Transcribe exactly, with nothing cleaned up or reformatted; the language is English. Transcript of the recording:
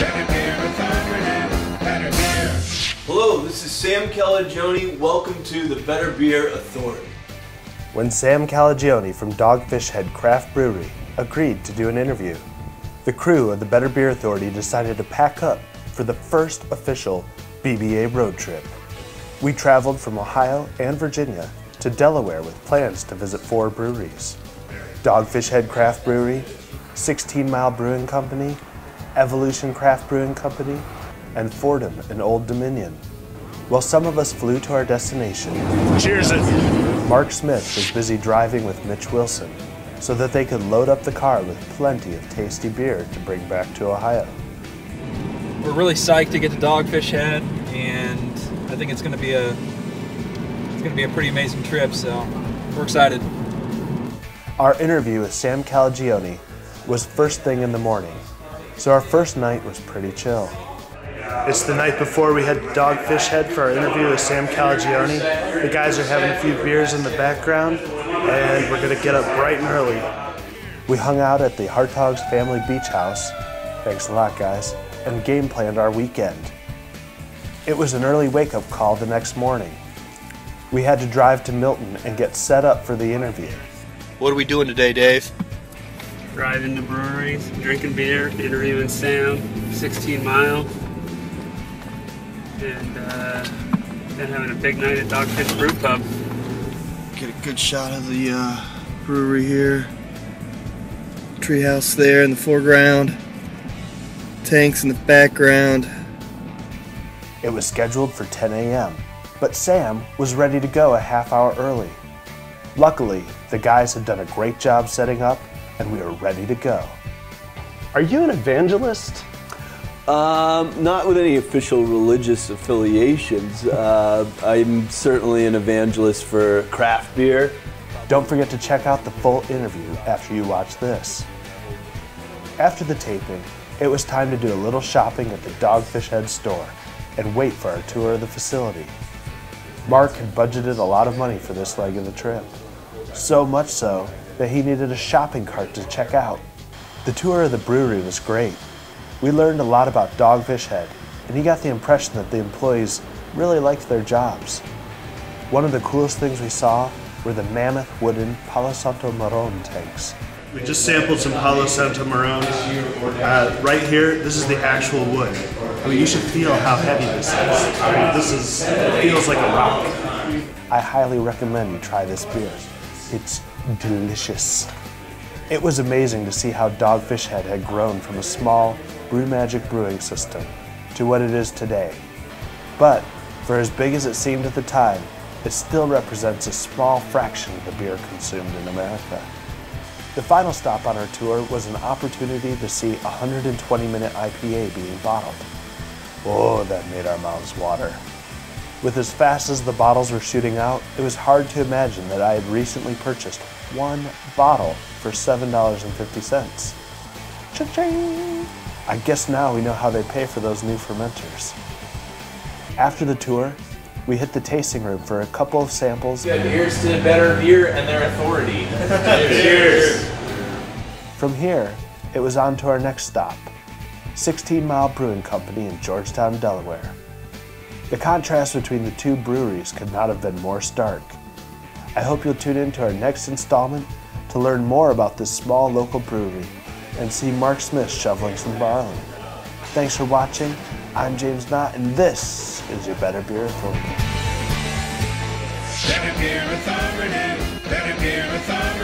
Better Beer Authority, Better Beer. Hello, this is Sam Calagione. Welcome to the Better Beer Authority. When Sam Calagione from Dogfish Head Craft Brewery agreed to do an interview, the crew of the Better Beer Authority decided to pack up for the first official B B A road trip. We traveled from Ohio and Virginia to Delaware with plans to visit four breweries: Dogfish Head Craft Brewery, sixteen mile Brewing Company, Evolution Craft Brewing Company, and Fordham in Old Dominion. While some of us flew to our destination, cheers it! Mark Smith was busy driving with Mitch Wilson so that they could load up the car with plenty of tasty beer to bring back to Ohio. We're really psyched to get to Dogfish Head, and I think it's going to be a it's going to be a pretty amazing trip. So we're excited. Our interview with Sam Calagione was first thing in the morning, so our first night was pretty chill. It's the night before we head to Dogfish Head for our interview with Sam Calagione. The guys are having a few beers in the background, and we're going to get up bright and early. We hung out at the Hartogs family beach house, thanks a lot guys, and game planned our weekend. It was an early wake-up call the next morning. We had to drive to Milton and get set up for the interview. What are we doing today, Dave? Driving to breweries, drinking beer, interviewing Sam, sixteen mile, and uh, then having a big night at Dogfish Brew Pub. Get a good shot of the uh, brewery here. Treehouse there in the foreground, tanks in the background. It was scheduled for ten A M, but Sam was ready to go a half hour early. Luckily, the guys had done a great job setting up, and we were ready to go. Are you an evangelist? Um, not with any official religious affiliations. Uh, I'm certainly an evangelist for craft beer. Don't forget to check out the full interview after you watch this. After the taping, it was time to do a little shopping at the Dogfish Head store and wait for our tour of the facility. Mark had budgeted a lot of money for this leg of the trip. So much so that he needed a shopping cart to check out. The tour of the brewery was great. We learned a lot about Dogfish Head, and he got the impression that the employees really liked their jobs. One of the coolest things we saw were the mammoth wooden Palo Santo Marón tanks. We just sampled some Palo Santo Marón uh, right here. This is the actual wood. I mean, you should feel how heavy this is. I mean, this is, it feels like a rock. I highly recommend you try this beer. It's delicious. It was amazing to see how Dogfish Head had grown from a small Brew Magic brewing system to what it is today. But for as big as it seemed at the time, it still represents a small fraction of the beer consumed in America. The final stop on our tour was an opportunity to see one twenty minute I P A being bottled. Oh, that made our mouths water. With as fast as the bottles were shooting out, it was hard to imagine that I had recently purchased one bottle for seven dollars and fifty cents. Cha-ching! I guess now we know how they pay for those new fermenters. After the tour, we hit the tasting room for a couple of samples. Good, here's to Better Beer and their authority. Cheers! From here, it was on to our next stop, sixteen mile Brewing Company in Georgetown, Delaware. The contrast between the two breweries could not have been more stark. I hope you'll tune in to our next installment to learn more about this small local brewery and see Mark Smith shoveling some barley. Thanks for watching. I'm James Knott, and this is your Better Beer Authority. Better Beer Authority. Better Beer Authority.